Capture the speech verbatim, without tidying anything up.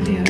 idea.